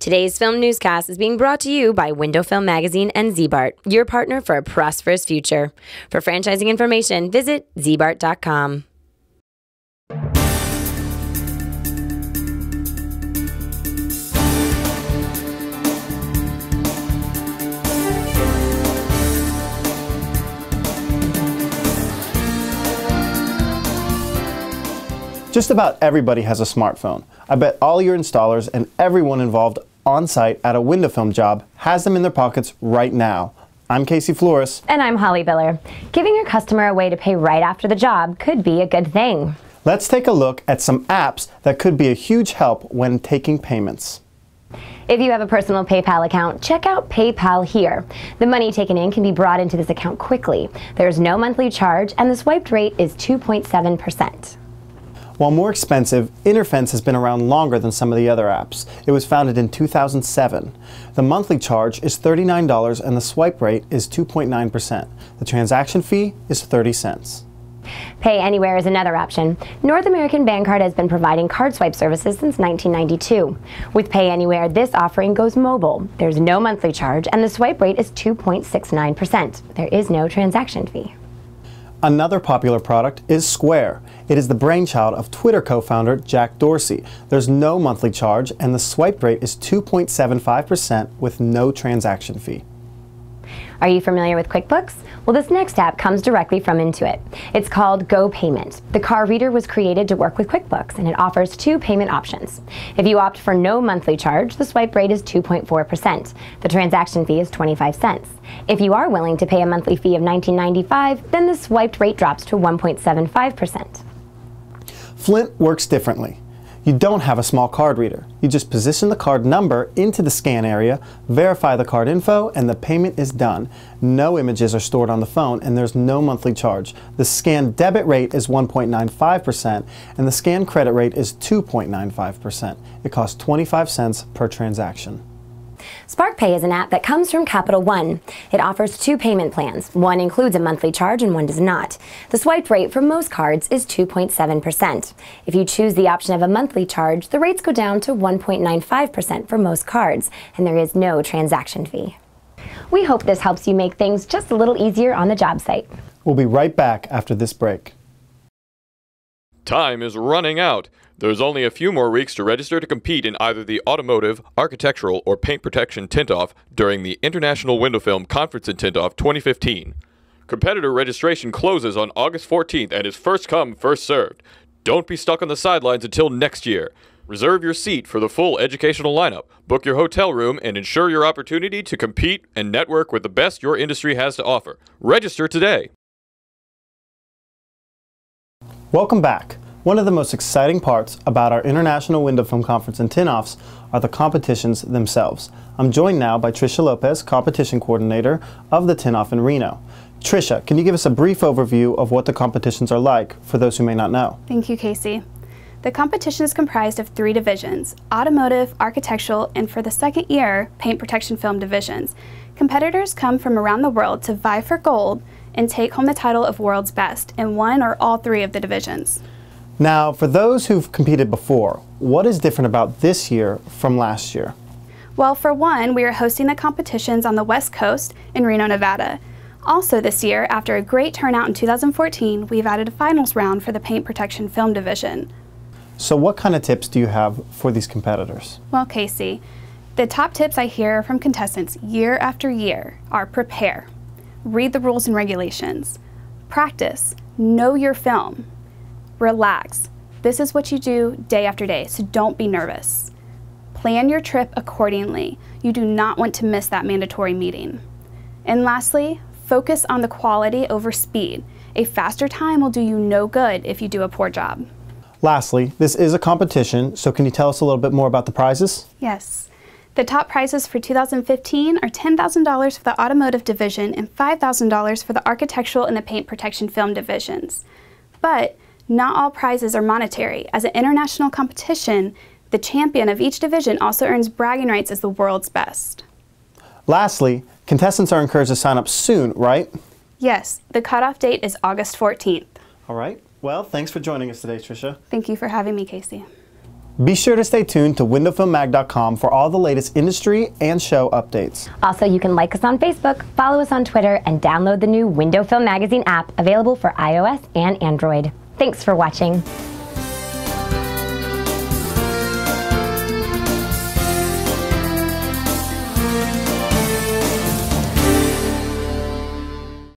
Today's film newscast is being brought to you by Window Film Magazine and ZBART, your partner for a prosperous future. For franchising information, visit zbart.com. Just about everybody has a smartphone. I bet all your installers and everyone involved on site at a window film job has them in their pockets right now. I'm Casey Flores. And I'm Holly Biller. Giving your customer a way to pay right after the job could be a good thing. Let's take a look at some apps that could be a huge help when taking payments. If you have a personal PayPal account, check out PayPal here. The money taken in can be brought into this account quickly. There's no monthly charge and the swiped rate is 2.7%. While more expensive, InterFence has been around longer than some of the other apps. It was founded in 2007. The monthly charge is $39 and the swipe rate is 2.9%. The transaction fee is 30 cents. PayAnywhere is another option. North American Bancard has been providing card swipe services since 1992. With PayAnywhere, this offering goes mobile. There's no monthly charge and the swipe rate is 2.69%. There is no transaction fee. Another popular product is Square. It is the brainchild of Twitter co-founder Jack Dorsey. There's no monthly charge and the swipe rate is 2.75% with no transaction fee. Are you familiar with QuickBooks? Well, this next app comes directly from Intuit. It's called Go Payment. The car reader was created to work with QuickBooks and it offers two payment options. If you opt for no monthly charge, the swipe rate is 2.4%. The transaction fee is 25 cents. If you are willing to pay a monthly fee of $19.95, then the swiped rate drops to 1.75%. Flint works differently. You don't have a small card reader. You just position the card number into the scan area, verify the card info, and the payment is done. No images are stored on the phone and there's no monthly charge. The scan debit rate is 1.95% and the scan credit rate is 2.95%. It costs 25 cents per transaction. SparkPay is an app that comes from Capital One. It offers two payment plans. One includes a monthly charge and one does not. The swipe rate for most cards is 2.7%. If you choose the option of a monthly charge, the rates go down to 1.95% for most cards, and there is no transaction fee. We hope this helps you make things just a little easier on the job site. We'll be right back after this break. Time is running out. There's only a few more weeks to register to compete in either the automotive, architectural, or paint protection Tint-Off during the International Window Film Conference and Tint-Off 2015. Competitor registration closes on August 14th and is first come, first served. Don't be stuck on the sidelines until next year. Reserve your seat for the full educational lineup, book your hotel room, and ensure your opportunity to compete and network with the best your industry has to offer. Register today. Welcome back. One of the most exciting parts about our International Window Film Conference and Tint-Offs are the competitions themselves. I'm joined now by Tricia Lopez, Competition Coordinator of the Tint-Off in Reno. Tricia, can you give us a brief overview of what the competitions are like for those who may not know? Thank you, Casey. The competition is comprised of three divisions: automotive, architectural, and for the second year, paint protection film divisions. Competitors come from around the world to vie for gold and take home the title of World's Best in one or all three of the divisions. Now, for those who've competed before, what is different about this year from last year? Well, for one, we are hosting the competitions on the West Coast in Reno, Nevada. Also this year, after a great turnout in 2014, we've added a finals round for the paint protection film division. So what kind of tips do you have for these competitors? Well, Casey, the top tips I hear from contestants year after year are prepare, read the rules and regulations, practice, know your film, relax. This is what you do day after day, so don't be nervous. Plan your trip accordingly. You do not want to miss that mandatory meeting. And lastly, focus on the quality over speed. A faster time will do you no good if you do a poor job. Lastly, this is a competition, so can you tell us a little bit more about the prizes? Yes. The top prizes for 2015 are $10,000 for the automotive division and $5,000 for the architectural and the paint protection film divisions. But not all prizes are monetary. As an international competition, the champion of each division also earns bragging rights as the world's best. Lastly, contestants are encouraged to sign up soon, right? Yes, the cutoff date is August 14th. All right, well, thanks for joining us today, Tricia. Thank you for having me, Casey. Be sure to stay tuned to windowfilmmag.com for all the latest industry and show updates. Also, you can like us on Facebook, follow us on Twitter, and download the new Window Film Magazine app available for iOS and Android. Thanks for watching.